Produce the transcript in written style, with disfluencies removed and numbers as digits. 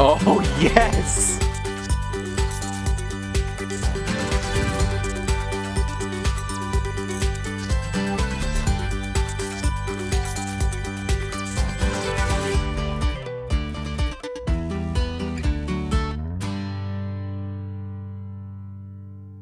Oh, yes!